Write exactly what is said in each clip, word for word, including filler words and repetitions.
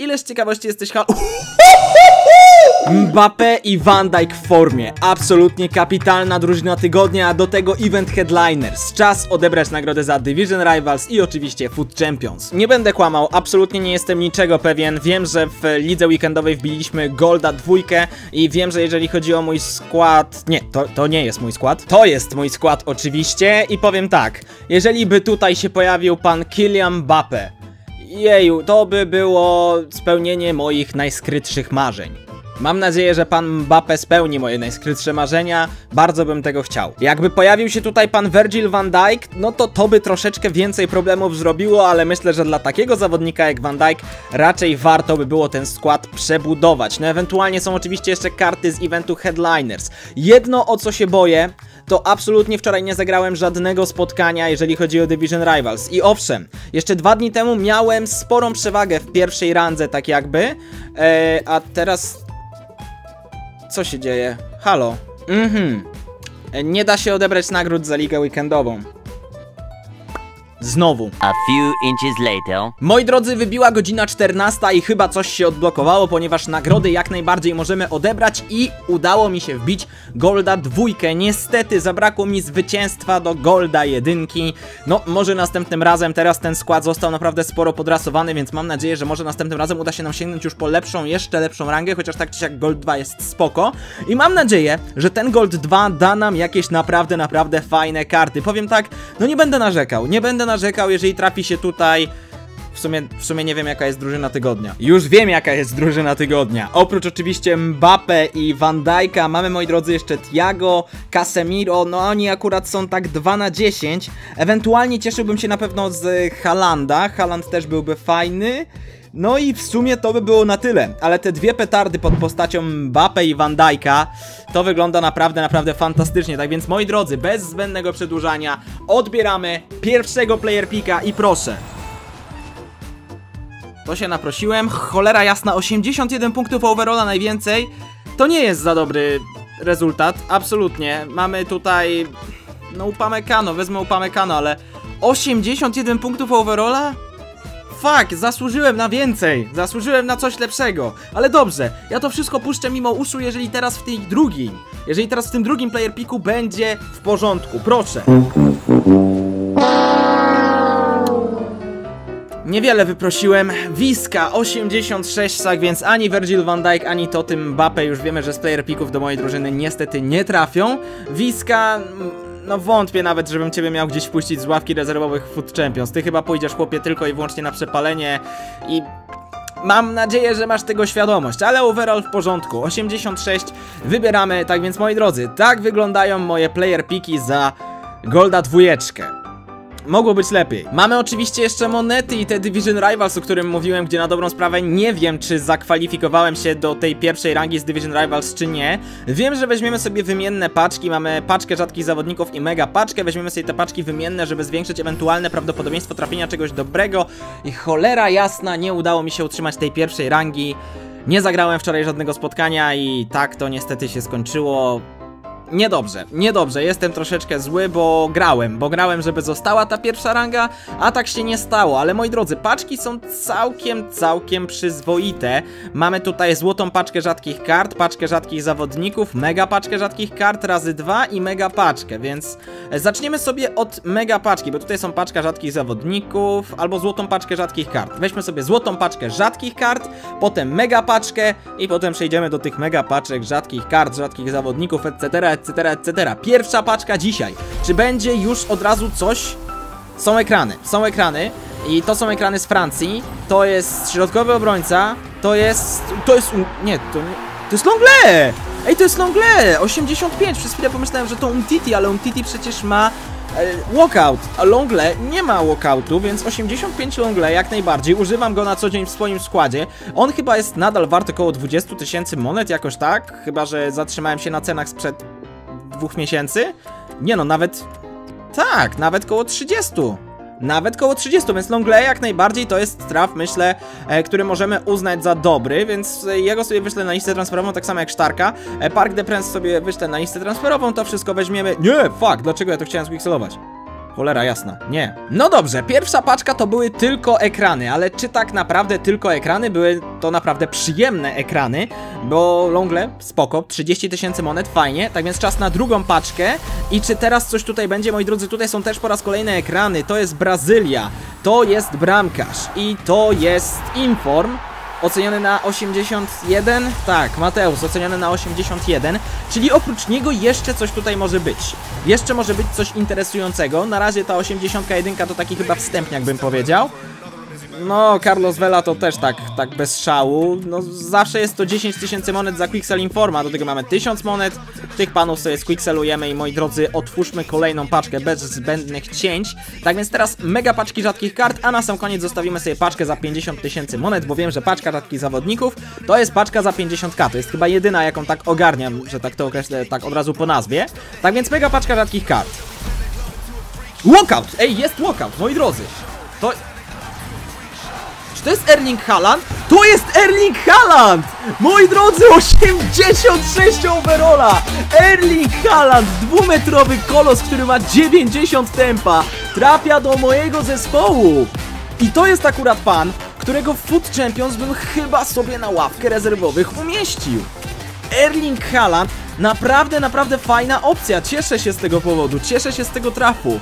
Ile z ciekawości jesteś ha... Mbappé i Van Dijk w formie. Absolutnie kapitalna drużyna tygodnia, a do tego event headliners. Czas odebrać nagrodę za Division Rivals i oczywiście Food Champions. Nie będę kłamał, absolutnie nie jestem niczego pewien. Wiem, że w lidze weekendowej wbiliśmy Golda dwójkę i wiem, że jeżeli chodzi o mój skład... Nie, to, to nie jest mój skład. To jest mój skład oczywiście i powiem tak. Jeżeli by tutaj się pojawił pan Kylian Mbappé, jeju, to by było spełnienie moich najskrytszych marzeń. Mam nadzieję, że pan Mbappé spełni moje najskrytsze marzenia, bardzo bym tego chciał. Jakby pojawił się tutaj pan Virgil van Dijk, no to to by troszeczkę więcej problemów zrobiło, ale myślę, że dla takiego zawodnika jak Van Dijk raczej warto by było ten skład przebudować. No ewentualnie są oczywiście jeszcze karty z eventu Headliners. Jedno, o co się boję, to absolutnie wczoraj nie zagrałem żadnego spotkania, jeżeli chodzi o Division Rivals. I owszem, jeszcze dwa dni temu miałem sporą przewagę w pierwszej randze, tak jakby, eee, a teraz... Co się dzieje? Halo? Mhm. Nie da się odebrać nagród za ligę weekendową. Znowu. A few inches later. Moi drodzy, wybiła godzina czternasta i chyba coś się odblokowało, ponieważ nagrody jak najbardziej możemy odebrać i udało mi się wbić Golda dwójkę. Niestety zabrakło mi zwycięstwa do Golda jedynki. No, może następnym razem. Teraz ten skład został naprawdę sporo podrasowany, więc mam nadzieję, że może następnym razem uda się nam sięgnąć już po lepszą, jeszcze lepszą rangę, chociaż tak czy siak Gold dwa jest spoko. I mam nadzieję, że ten Gold dwa da nam jakieś naprawdę, naprawdę fajne karty. Powiem tak, no nie będę narzekał, nie będę narzekał, jeżeli trafi się tutaj... W sumie, w sumie nie wiem, jaka jest drużyna tygodnia. Już wiem, jaka jest drużyna tygodnia. Oprócz oczywiście Mbappé i Van Dijk'a mamy, moi drodzy, jeszcze Thiago, Casemiro, no oni akurat są tak dwa na dziesięć. Ewentualnie cieszyłbym się na pewno z Haalanda. Haaland też byłby fajny. No i w sumie to by było na tyle. Ale te dwie petardy pod postacią Mbappé i Van Dijk'a, to wygląda naprawdę, naprawdę fantastycznie. Tak więc, moi drodzy, bez zbędnego przedłużania odbieramy pierwszego player picka i proszę. To się naprosiłem, cholera jasna, osiemdziesiąt jeden punktów overalla najwięcej. To nie jest za dobry rezultat, absolutnie. Mamy tutaj, no Upamecano, wezmę Upamecano, ale osiemdziesiąt jeden punktów overalla? Fuck, zasłużyłem na więcej, zasłużyłem na coś lepszego. Ale dobrze, ja to wszystko puszczę mimo uszu, jeżeli teraz w tej drugiej, jeżeli teraz w tym drugim player picku będzie w porządku, proszę. Niewiele wyprosiłem, Wiska osiemdziesiąt sześć, tak więc ani Virgil van Dijk, ani Totym Mbappé, już wiemy, że z player picków do mojej drużyny niestety nie trafią. Wiska, no wątpię nawet, żebym ciebie miał gdzieś wpuścić z ławki rezerwowych Food Champions. Ty chyba pójdziesz, chłopie, tylko i wyłącznie na przepalenie i... Mam nadzieję, że masz tego świadomość, ale overall w porządku, osiemdziesiąt sześć wybieramy, tak więc, moi drodzy, tak wyglądają moje player picki za Golda dwójeczkę. Mogło być lepiej. Mamy oczywiście jeszcze monety i te Division Rivals, o którym mówiłem, gdzie na dobrą sprawę nie wiem, czy zakwalifikowałem się do tej pierwszej rangi z Division Rivals, czy nie. Wiem, że weźmiemy sobie wymienne paczki, mamy paczkę rzadkich zawodników i mega paczkę, weźmiemy sobie te paczki wymienne, żeby zwiększyć ewentualne prawdopodobieństwo trafienia czegoś dobrego i cholera jasna, nie udało mi się utrzymać tej pierwszej rangi. Nie zagrałem wczoraj żadnego spotkania i tak to niestety się skończyło. Niedobrze, niedobrze, jestem troszeczkę zły, bo grałem, bo grałem, żeby została ta pierwsza ranga, a tak się nie stało, ale moi drodzy, paczki są całkiem, całkiem przyzwoite. Mamy tutaj złotą paczkę rzadkich kart, paczkę rzadkich zawodników, mega paczkę rzadkich kart razy dwa i mega paczkę, więc zaczniemy sobie od mega paczki, bo tutaj są paczka rzadkich zawodników, albo złotą paczkę rzadkich kart. Weźmy sobie złotą paczkę rzadkich kart, potem mega paczkę i potem przejdziemy do tych mega paczek rzadkich kart, rzadkich zawodników, et cetera etc., et cetera. Pierwsza paczka dzisiaj. Czy będzie już od razu coś? Są ekrany, są ekrany i to są ekrany z Francji. To jest środkowy obrońca, to jest... to jest... nie, to nie... To jest Lenglet! Ej, to jest Lenglet! osiemdziesiąt pięć, przez chwilę pomyślałem, że to Umtiti, ale Umtiti przecież ma e, walkout, a Lenglet nie ma walkoutu, więc osiemdziesiąt pięć Lenglet jak najbardziej. Używam go na co dzień w swoim składzie. On chyba jest nadal wart około dwadzieścia tysięcy monet, jakoś tak, chyba że zatrzymałem się na cenach sprzed dwóch miesięcy? Nie no, nawet... Tak, nawet koło trzydziestu. Nawet koło trzydziestu, więc Lenglet jak najbardziej to jest traf, myślę, e, który możemy uznać za dobry, więc ja go sobie wyślę na listę transferową, tak samo jak Sztarka. E, Park de Prince sobie wyślę na listę transferową, to wszystko weźmiemy... Nie, fuck, dlaczego ja to chciałem zwikselować? cholera jasna, nie. No dobrze, pierwsza paczka to były tylko ekrany, ale czy tak naprawdę tylko ekrany? Były to naprawdę przyjemne ekrany, bo Lenglet, spoko, trzydzieści tysięcy monet, fajnie, tak więc czas na drugą paczkę. I czy teraz coś tutaj będzie, moi drodzy? Tutaj są też po raz kolejny ekrany, to jest Brazylia, to jest bramkarz i to jest Inform. Oceniony na osiemdziesiąt jeden, tak, Mateusz, oceniony na osiemdziesiąt jeden, czyli oprócz niego jeszcze coś tutaj może być. Jeszcze może być coś interesującego, na razie ta osiemdziesiąt jeden to taki chyba wstępniak, bym powiedział. No, Carlos Vela to też tak, tak bez szału, no zawsze jest to dziesięć tysięcy monet za Quicksell Informa, do tego mamy tysiąc monet, tych panów sobie squickselujemy i moi drodzy, otwórzmy kolejną paczkę bez zbędnych cięć. Tak więc teraz mega paczki rzadkich kart, a na sam koniec zostawimy sobie paczkę za pięćdziesiąt tysięcy monet, bo wiem, że paczka rzadkich zawodników to jest paczka za pięćdziesiąt tysięcy, to jest chyba jedyna, jaką tak ogarniam, że tak to określę, tak od razu po nazwie. Tak więc mega paczka rzadkich kart. Walkout! Ej, jest walkout, moi drodzy! To... Czy to jest Erling Haaland? To jest Erling Haaland! Moi drodzy, osiemdziesiąt sześć overola! Erling Haaland, dwumetrowy kolos, który ma dziewięćdziesiąt tempa, trafia do mojego zespołu! I to jest akurat pan, którego w Foot Champions bym chyba sobie na ławkę rezerwowych umieścił. Erling Haaland, naprawdę, naprawdę fajna opcja, cieszę się z tego powodu, cieszę się z tego trafu.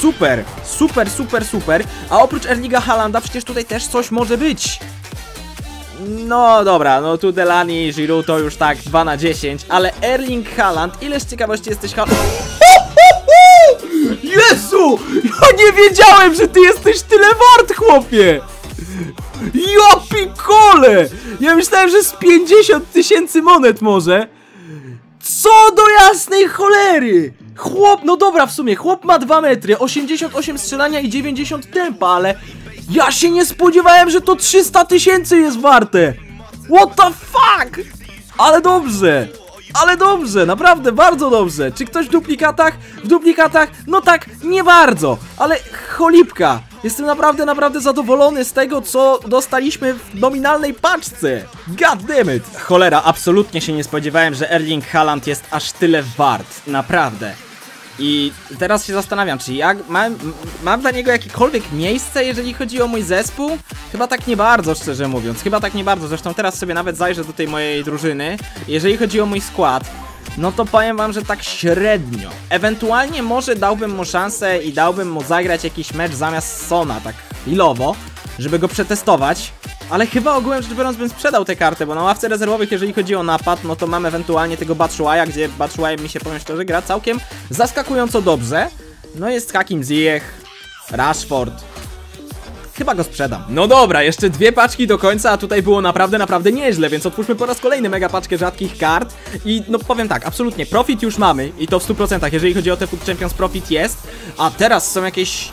Super, super, super, super. A oprócz Erlinga Haalanda przecież tutaj też coś może być. No dobra, no tu Delani i Giroud to już tak dwa na dziesięć. Ale Erling Haaland, ileż ciekawości jesteś Haaland... Jezu! Ja nie wiedziałem, że ty jesteś tyle wart, chłopie! Ja pikole! Ja myślałem, że z pięćdziesiąt tysięcy monet może. Co do jasnej cholery! Chłop, no dobra, w sumie, chłop ma dwa metry, osiemdziesiąt osiem strzelania i dziewięćdziesiąt tempa, ale ja się nie spodziewałem, że to trzysta tysięcy jest warte. What the fuck? Ale dobrze, ale dobrze, naprawdę bardzo dobrze. Czy ktoś w duplikatach? W duplikatach? No tak, nie bardzo, ale cholipka. Jestem naprawdę, naprawdę zadowolony z tego, co dostaliśmy w nominalnej paczce. Goddammit. Cholera, absolutnie się nie spodziewałem, że Erling Haaland jest aż tyle wart, naprawdę. I teraz się zastanawiam, czy ja mam, mam dla niego jakiekolwiek miejsce, jeżeli chodzi o mój zespół? Chyba tak nie bardzo, szczerze mówiąc, chyba tak nie bardzo, zresztą teraz sobie nawet zajrzę do tej mojej drużyny. Jeżeli chodzi o mój skład, no to powiem wam, że tak średnio. Ewentualnie może dałbym mu szansę i dałbym mu zagrać jakiś mecz zamiast Sona, tak chwilowo, żeby go przetestować. Ale chyba ogółem rzecz biorąc bym sprzedał tę kartę, bo na ławce rezerwowych, jeżeli chodzi o napad, no to mam ewentualnie tego Batshuaya, gdzie Batshuayi mi się, powiem szczerze, gra całkiem zaskakująco dobrze. No jest Hakim Ziyech, Rashford. Chyba go sprzedam. No dobra, jeszcze dwie paczki do końca, a tutaj było naprawdę, naprawdę nieźle, więc otwórzmy po raz kolejny mega paczkę rzadkich kart. I no powiem tak, absolutnie, profit już mamy i to w stu procentach, jeżeli chodzi o te Foot Champions, profit jest. A teraz są jakieś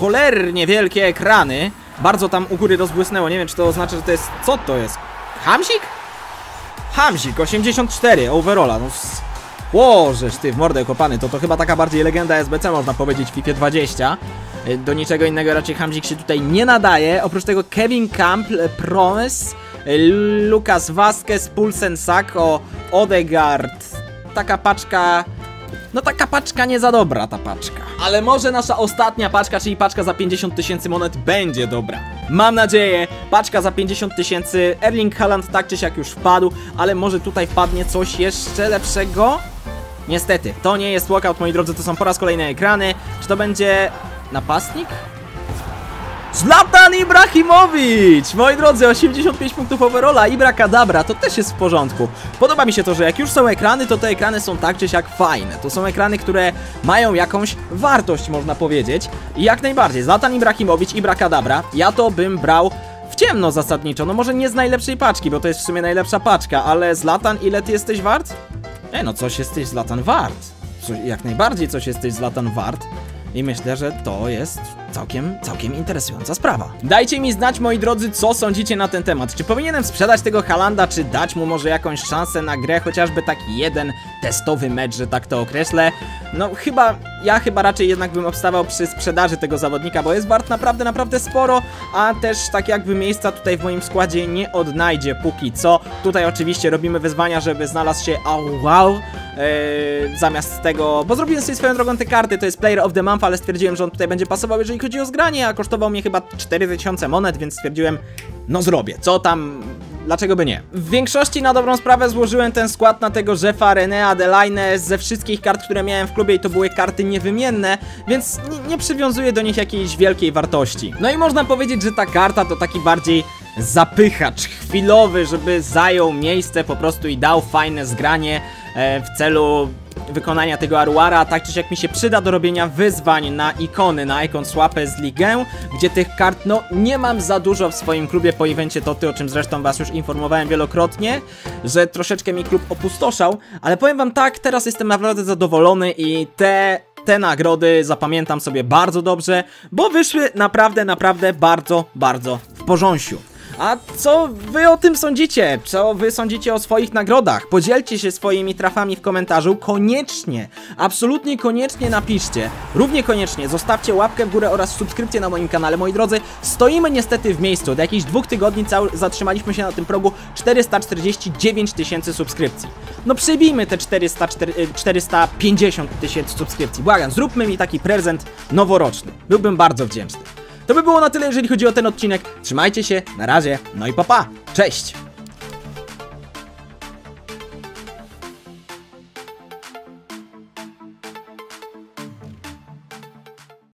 cholernie wielkie ekrany. Bardzo tam u góry rozbłysnęło, nie wiem, czy to oznacza, że to jest... Co to jest? Hamšík? Hamšík, osiemdziesiąt cztery, overalla, no... Łożesz ty w mordę kopany, to to chyba taka bardziej legenda S B C, można powiedzieć, w FIFA dwadzieścia. Do niczego innego raczej Hamšík się tutaj nie nadaje. Oprócz tego Kevin Campbell, Promes, Lukas Vasquez, Pulsen Sako, Odegard. Taka paczka... No taka paczka nie za dobra, ta paczka. Ale może nasza ostatnia paczka, czyli paczka za pięćdziesiąt tysięcy monet będzie dobra. Mam nadzieję, paczka za pięćdziesiąt tysięcy, Erling Haaland tak czy siak już wpadł, ale może tutaj wpadnie coś jeszcze lepszego? Niestety, to nie jest walkout, moi drodzy, to są po raz kolejny ekrany. Czy to będzie... napastnik? Zlatan Ibrahimović! Moi drodzy, osiemdziesiąt pięć punktów overalla, Ibrakadabra, to też jest w porządku. Podoba mi się to, że jak już są ekrany, to te ekrany są tak czy siak fajne. To są ekrany, które mają jakąś wartość, można powiedzieć. I jak najbardziej, Zlatan Ibrahimović, Ibrakadabra, ja to bym brał w ciemno zasadniczo. No może nie z najlepszej paczki, bo to jest w sumie najlepsza paczka, ale Zlatan, ile ty jesteś wart? E, no coś jesteś Zlatan wart. Coś, jak najbardziej coś jesteś Zlatan wart. I myślę, że to jest całkiem, całkiem interesująca sprawa. Dajcie mi znać, moi drodzy, co sądzicie na ten temat. Czy powinienem sprzedać tego Haalanda, czy dać mu może jakąś szansę na grę, chociażby taki jeden testowy mecz, że tak to określę. No chyba, ja chyba raczej jednak bym obstawał przy sprzedaży tego zawodnika, bo jest wart naprawdę, naprawdę sporo, a też tak jakby miejsca tutaj w moim składzie nie odnajdzie póki co. Tutaj oczywiście robimy wyzwania, żeby znalazł się au wow, Yy, zamiast tego, bo zrobiłem sobie swoją drogą te karty, to jest Player of the Month, ale stwierdziłem, że on tutaj będzie pasował, jeżeli chodzi o zgranie, a kosztował mnie chyba cztery tysiące monet, więc stwierdziłem, no zrobię, co tam, dlaczego by nie. W większości na dobrą sprawę złożyłem ten skład na tego Jeffa, René, Adelaine, ze wszystkich kart, które miałem w klubie i to były karty niewymienne, więc nie, nie przywiązuję do nich jakiejś wielkiej wartości. No i można powiedzieć, że ta karta to taki bardziej zapychacz chwilowy, żeby zajął miejsce po prostu i dał fajne zgranie w celu wykonania tego Aruara, tak czy siak mi się przyda do robienia wyzwań na ikony, na Icon Swapę z Ligę, gdzie tych kart, no, nie mam za dużo w swoim klubie po evencie Toty, o czym zresztą was już informowałem wielokrotnie, że troszeczkę mi klub opustoszał, ale powiem wam tak, teraz jestem naprawdę zadowolony i te... Te nagrody zapamiętam sobie bardzo dobrze, bo wyszły naprawdę, naprawdę bardzo, bardzo w porządku. A co wy o tym sądzicie? Co wy sądzicie o swoich nagrodach? Podzielcie się swoimi trafami w komentarzu, koniecznie, absolutnie koniecznie napiszcie. Równie koniecznie zostawcie łapkę w górę oraz subskrypcję na moim kanale. Moi drodzy, stoimy niestety w miejscu. Od jakichś dwóch tygodni zatrzymaliśmy się na tym progu czterysta czterdzieści dziewięć tysięcy subskrypcji. No przebijmy te czterysta pięćdziesiąt tysięcy subskrypcji. Błagam, zróbmy mi taki prezent noworoczny. Byłbym bardzo wdzięczny. To by było na tyle, jeżeli chodzi o ten odcinek. Trzymajcie się, na razie, no i pa pa, cześć!